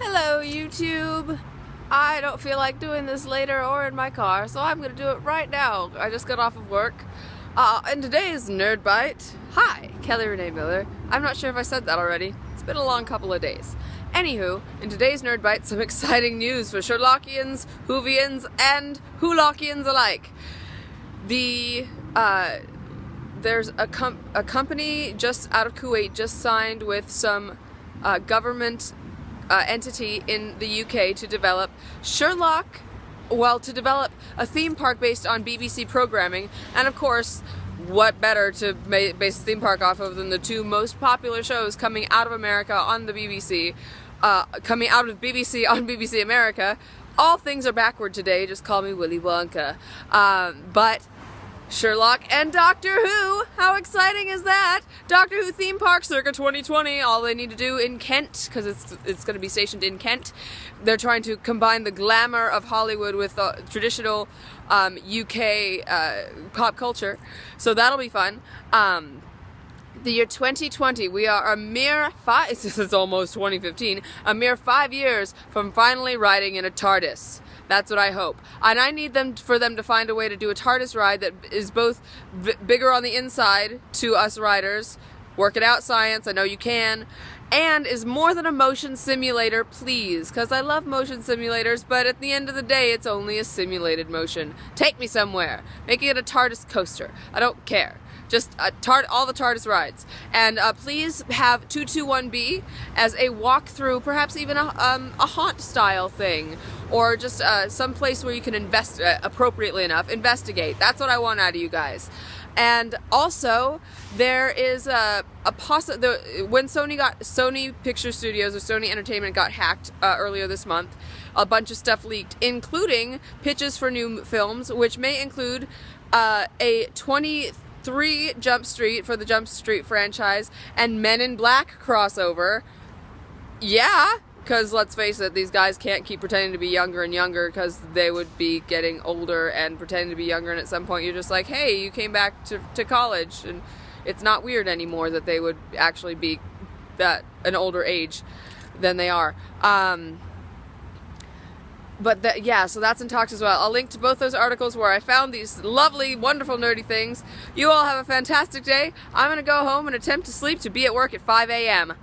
Hello YouTube! I don't feel like doing this later or in my car, so I'm gonna do it right now. I just got off of work. And today's Nerd Bite. Hi, Kelly Renee Miller. I'm not sure if I said that already. It's been a long couple of days. Anywho, in today's Nerd Bite, some exciting news for Sherlockians, Whovians, and Wholockians alike. There's a company just out of Kuwait just signed with some government entity in the UK to develop to develop a theme park based on BBC programming, and of course what better to base a theme park off of than the two most popular shows coming out of America on the BBC, coming out of BBC on BBC America. All things are backward today, just call me Willy Wonka. But Sherlock and Doctor Who! How exciting is that? Doctor Who theme park circa 2020, all they need to do in Kent, because it's going to be stationed in Kent. They're trying to combine the glamour of Hollywood with the traditional UK pop culture, so that'll be fun. The year 2020, we are a mere this is almost 2015, a mere 5 years from finally riding in a TARDIS. That's what I hope. And I need for them to find a way to do a TARDIS ride that is both bigger on the inside to us riders, work it out science, I know you can, and is more than a motion simulator, please, because I love motion simulators, but at the end of the day, it's only a simulated motion. Take me somewhere. Make it a TARDIS coaster. I don't care. Just all the TARDIS rides. And please have 221B as a walkthrough, perhaps even a haunt style thing, or just some place where you can appropriately enough, investigate. That's what I want out of you guys. And also, there is when Sony Pictures Studios or Sony Entertainment got hacked earlier this month, a bunch of stuff leaked, including pitches for new films, which may include a 23 Jump Street for the Jump Street franchise and Men in Black crossover. Yeah, because let's face it, these guys can't keep pretending to be younger and younger, because they would be getting older and pretending to be younger, and at some point you're just like, hey, you came back to college, and it's not weird anymore that they would actually be an older age than they are. Yeah, so that's in talks as well. I'll link to both those articles where I found these lovely, wonderful, nerdy things. You all have a fantastic day. I'm going to go home and attempt to sleep to be at work at 5 a.m.